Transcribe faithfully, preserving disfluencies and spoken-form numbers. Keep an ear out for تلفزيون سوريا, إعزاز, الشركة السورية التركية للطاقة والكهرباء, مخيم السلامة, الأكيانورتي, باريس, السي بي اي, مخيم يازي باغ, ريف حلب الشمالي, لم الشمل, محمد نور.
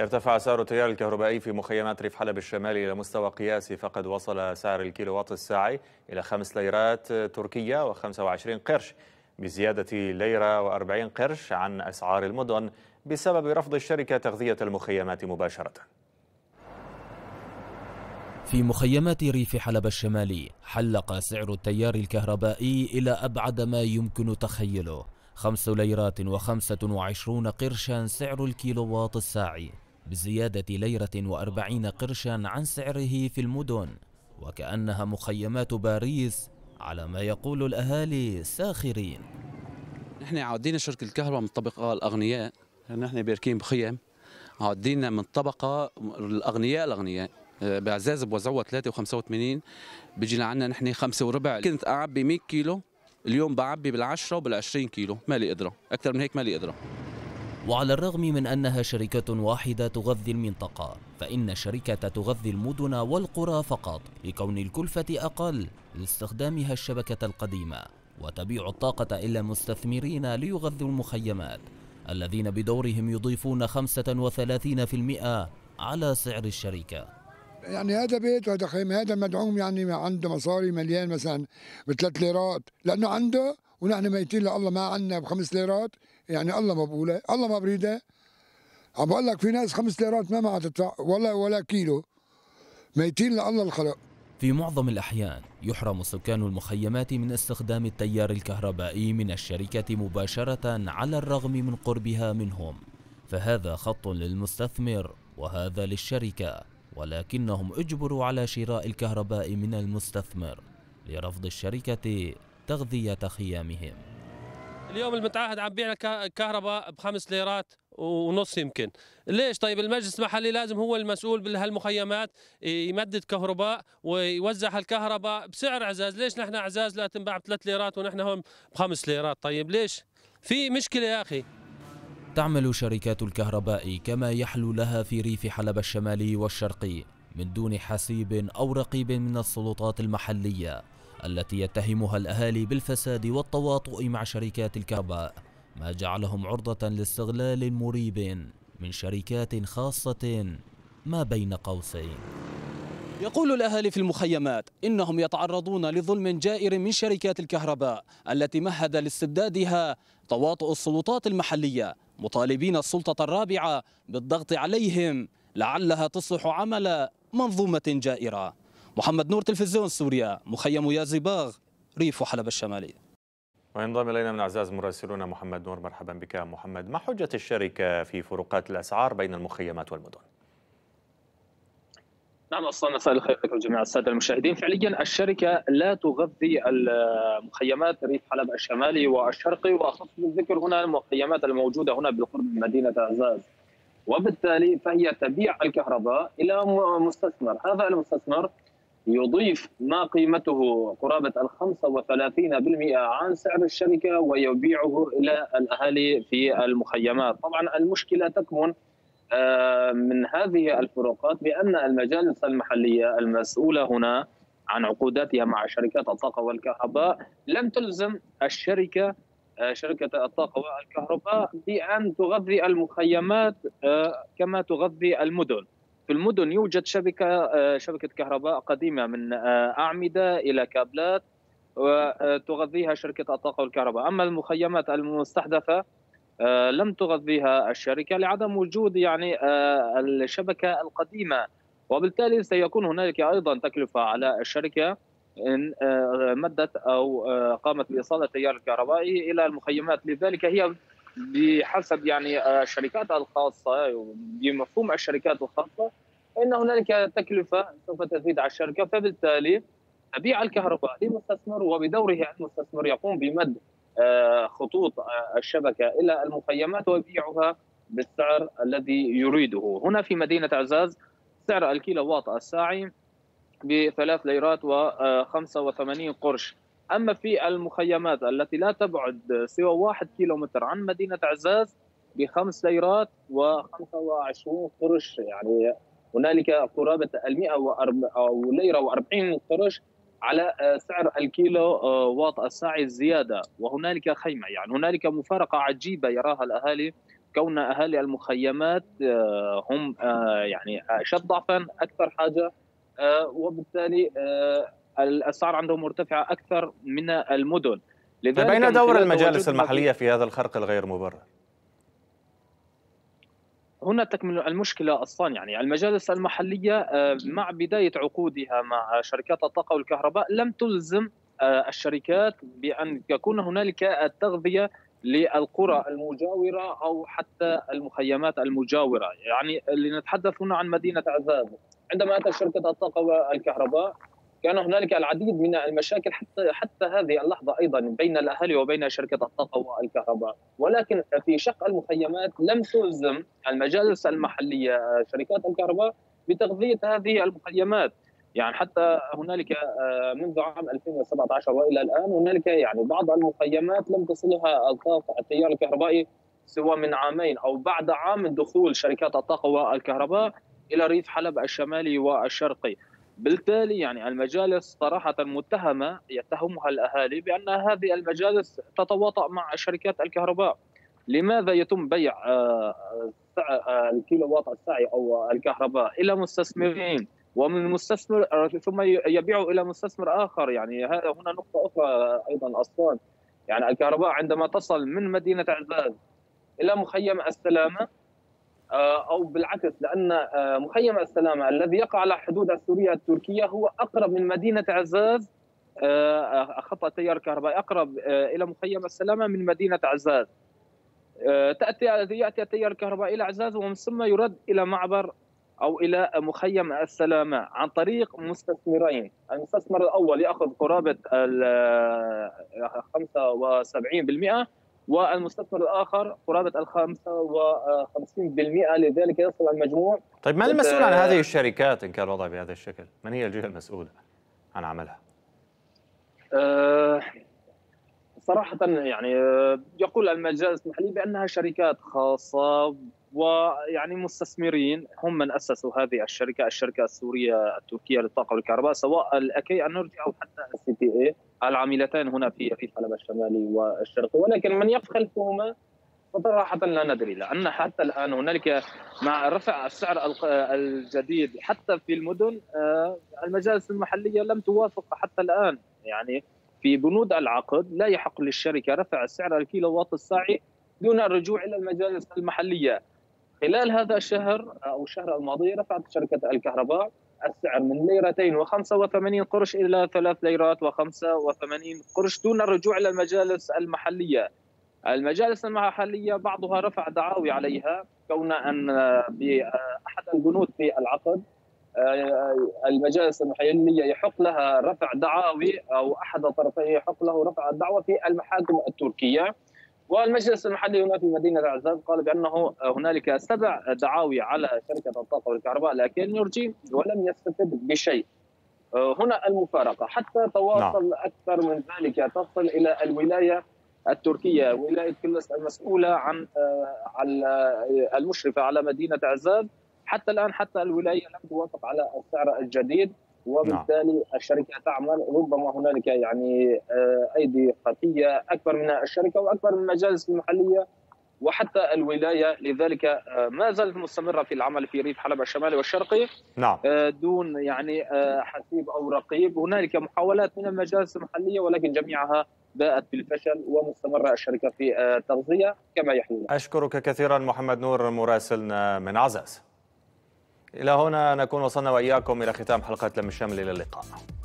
ارتفع سعر التيار الكهربائي في مخيمات ريف حلب الشمالي إلى مستوى قياسي، فقد وصل سعر الكيلووات الساعي إلى خمس ليرات تركية وخمسة وعشرين قرش، بزيادة ليرة وأربعين قرش عن أسعار المدن بسبب رفض الشركة تغذية المخيمات مباشرة. في مخيمات ريف حلب الشمالي حلق سعر التيار الكهربائي إلى أبعد ما يمكن تخيله، خمس ليرات وخمسة وعشرون قرشا سعر الكيلووات الساعي، بزيادة ليرة وأربعين قرشا عن سعره في المدن، وكأنها مخيمات باريس على ما يقول الأهالي ساخرين. نحن عودين شركة الكهرباء من الطبقة الأغنياء، نحن باركين بخيم عودين من الطبقة الأغنياء الأغنياء، بإعزاز بوزعوة ثلاثة وخمسة وثمانين بيجي لعنا نحن خمسة وربع. كنت أعبي مئة كيلو، اليوم بعبي بالعشرة وبالعشرين كيلو، ما لي قدرة، أكثر من هيك ما لي قدرة. وعلى الرغم من أنها شركة واحدة تغذي المنطقة، فإن الشركة تغذي المدن والقرى فقط لكون الكلفة أقل لاستخدامها الشبكة القديمة، وتبيع الطاقة إلى مستثمرين ليغذوا المخيمات الذين بدورهم يضيفون خمسة وثلاثين بالمئة على سعر الشركة. يعني هذا بيت وهذا خيمة، هذا مدعوم، يعني عنده مصاري مليان مثلا بثلاث ليرات لأنه عنده، ونحن ميتين لله ما عنا بخمس ليرات، يعني الله ما بقوله الله ما بريده. عم بقول لك في ناس خمس ليرات ما معها تدفع ولا ولا كيلو، ميتين لله الخلق. في معظم الأحيان يحرم سكان المخيمات من استخدام التيار الكهربائي من الشركة مباشرة على الرغم من قربها منهم، فهذا خط للمستثمر وهذا للشركة، ولكنهم اجبروا على شراء الكهرباء من المستثمر لرفض الشركة تغذية خيامهم. اليوم المتعهد عم بيع الكهرباء بخمس ليرات ونص يمكن، ليش؟ طيب المجلس المحلي لازم هو المسؤول بهالمخيمات يمدد كهرباء ويوزع هالكهرباء بسعر إعزاز، ليش نحن إعزاز لا تنباع بثلاث ليرات ونحن هون بخمس ليرات؟ طيب ليش؟ في مشكلة يا أخي. تعمل شركات الكهرباء كما يحلو لها في ريف حلب الشمالي والشرقي من دون حسيب أو رقيب من السلطات المحلية التي يتهمها الأهالي بالفساد والتواطؤ مع شركات الكهرباء، ما جعلهم عرضة لاستغلال مريب من شركات خاصة ما بين قوسين. يقول الأهالي في المخيمات إنهم يتعرضون لظلم جائر من شركات الكهرباء التي مهد لاستبدادها تواطؤ السلطات المحلية، مطالبين السلطة الرابعة بالضغط عليهم لعلها تصلح عمل منظومة جائرة. محمد نور، تلفزيون سوريا، مخيم يازي باغ، ريف حلب الشمالي. وينضم إلينا من إعزاز مراسلنا محمد نور، مرحبا بك محمد. ما حجة الشركة في فروقات الأسعار بين المخيمات والمدن؟ نعم، أصلا مساء الخير لكم جميع السادة المشاهدين. فعليا الشركة لا تغذي المخيمات ريف حلب الشمالي والشرقي، وأخص بالذكر هنا المخيمات الموجودة هنا بالقرب من مدينة إعزاز، وبالتالي فهي تبيع الكهرباء إلى مستثمر، هذا المستثمر يضيف ما قيمته قرابة الخمسة وثلاثين بالمئة عن سعر الشركة ويبيعه إلى الأهالي في المخيمات. طبعا المشكلة تكمن من هذه الفروقات بأن المجالس المحلية المسؤولة هنا عن عقوداتها مع شركات الطاقة والكهرباء لم تلزم الشركة شركة الطاقة والكهرباء بأن تغذي المخيمات كما تغذي المدن. في المدن يوجد شبكة شبكة كهرباء قديمة من أعمدة إلى كابلات وتغذيها شركة الطاقة والكهرباء، أما المخيمات المستحدثة آه لم تغذيها الشركة لعدم وجود يعني آه الشبكة القديمة، وبالتالي سيكون هنالك أيضا تكلفة على الشركة إن آه مدت أو آه قامت بإيصال التيار الكهربائي إلى المخيمات. لذلك هي بحسب يعني آه الشركات الخاصة بمفهوم الشركات الخاصة إن هنالك تكلفة سوف تزيد على الشركة، فبالتالي تبيع الكهرباء للمستثمر، وبدوره المستثمر يقوم بمد خطوط الشبكة إلى المخيمات ويبيعها بالسعر الذي يريده. هنا في مدينة إعزاز سعر الكيلو واط الساعي بثلاث ليرات وخمسة وثمانين قرش، أما في المخيمات التي لا تبعد سوى واحد كيلومتر عن مدينة إعزاز بخمس ليرات وخمسة وعشرون قرش، يعني هنالك قرابة المئة أو ليرة وأربعين قرش على سعر الكيلو واط الساعي الزيادة. وهنالك خيمة، يعني هنالك مفارقة عجيبة يراها الأهالي كون اهالي المخيمات هم يعني اشد ضعفا، اكثر حاجه، وبالتالي الاسعار عندهم مرتفعه اكثر من المدن. لذلك أين دور المجالس المحليه في هذا الخرق الغير مبرر؟ هنا تكمن المشكله اصلا. يعني المجالس المحليه مع بدايه عقودها مع شركات الطاقه والكهرباء لم تلزم الشركات بان يكون هنالك التغذيه للقرى المجاوره او حتى المخيمات المجاوره. يعني لنتحدث هنا عن مدينه إعزاز، عندما اتت شركه الطاقه والكهرباء كان هنالك العديد من المشاكل حتى حتى هذه اللحظه ايضا بين الاهالي وبين شركه الطاقه والكهرباء، ولكن في شق المخيمات لم تلزم المجالس المحليه شركات الكهرباء بتغذيه هذه المخيمات. يعني حتى هنالك منذ عام ألفين وسبعة عشر والى الان هنالك يعني بعض المخيمات لم تصلها الطاقه التيار الكهربائي سوى من عامين او بعد عام من دخول شركات الطاقه والكهرباء الى ريف حلب الشمالي والشرقي. بالتالي يعني المجالس صراحه متهمه، يتهمها الاهالي بان هذه المجالس تتواطأ مع شركات الكهرباء. لماذا يتم بيع الكيلو واط الساعي او الكهرباء الى مستثمرين ومن مستثمر ثم يبيعوا الى مستثمر اخر؟ يعني هذا هنا نقطه اخرى ايضا اصلا. يعني الكهرباء عندما تصل من مدينه إعزاز الى مخيم السلامه او بالعكس، لان مخيم السلامه الذي يقع على حدود سوريا التركيه هو اقرب من مدينه إعزاز، خط التيار الكهربائي اقرب الى مخيم السلامه من مدينه إعزاز. تاتي ياتي التيار الكهربائي الى إعزاز ومن ثم يرد الى معبر أو إلى مخيم السلامة عن طريق مستثمرين. المستثمر الأول يأخذ قرابة خمسة وسبعين بالمئة والمستثمر الآخر قرابة خمسة وخمسين بالمئة، لذلك يصل المجموع. طيب من المسؤول عن هذه الشركات إن كان الوضع بهذا الشكل؟ من هي الجهة المسؤولة عن عملها؟ أه صراحة يعني يقول المجالس المحلي بأنها شركات خاصة ويعني مستثمرين هم من أسسوا هذه الشركة، الشركة السورية التركية للطاقة والكهرباء، سواء الأكيانورتي أو حتى السي بي اي، العاملتان هنا في ريف حلب الشمالي والشرقي. ولكن من يفخلهما صراحة لا ندري، لأن حتى الآن هنالك مع رفع السعر الجديد حتى في المدن المجالس المحلية لم توافق حتى الآن. يعني في بنود العقد لا يحق للشركة رفع سعر الكيلو واط الساعي دون الرجوع إلى المجالس المحلية. خلال هذا الشهر أو الشهر الماضي رفعت شركة الكهرباء السعر من ليرتين وخمسة وثمانين قرش إلى ثلاث ليرات وخمسة وثمانين قرش دون الرجوع إلى المجالس المحلية. المجالس المحلية بعضها رفع دعاوي عليها كون أن بأحد البنود في العقد المجالس المحلية يحق لها رفع دعاوي أو أحد الطرفين يحق له رفع الدعوة في المحاكم التركية. والمجلس المحلي هنا في مدينة إعزاز قال بأنه هنالك سبع دعاوي على شركة الطاقة والكهرباء لكن يرجي ولم يستفد بشيء. هنا المفارقة حتى تواصل أكثر من ذلك، تصل إلى الولاية التركية، ولاية كلس المسؤولة عن المشرفة على مدينة إعزاز. حتى الآن حتى الولاية لم توافق على السعر الجديد، وبالتالي الشركة تعمل. ربما هنالك يعني أيدي خفية أكبر من الشركة وأكبر من المجالس المحلية وحتى الولاية. لذلك ما زالت مستمرة في العمل في ريف حلب الشمالي والشرقي دون يعني حسيب أو رقيب. هنالك محاولات من المجالس المحلية ولكن جميعها باءت بالفشل، ومستمرة الشركة في تغذية كما يحلو. أشكرك كثيرا محمد نور مراسلنا من إعزاز. إلى هنا نكون وصلنا وإياكم إلى ختام حلقة لم الشمل، إلى اللقاء.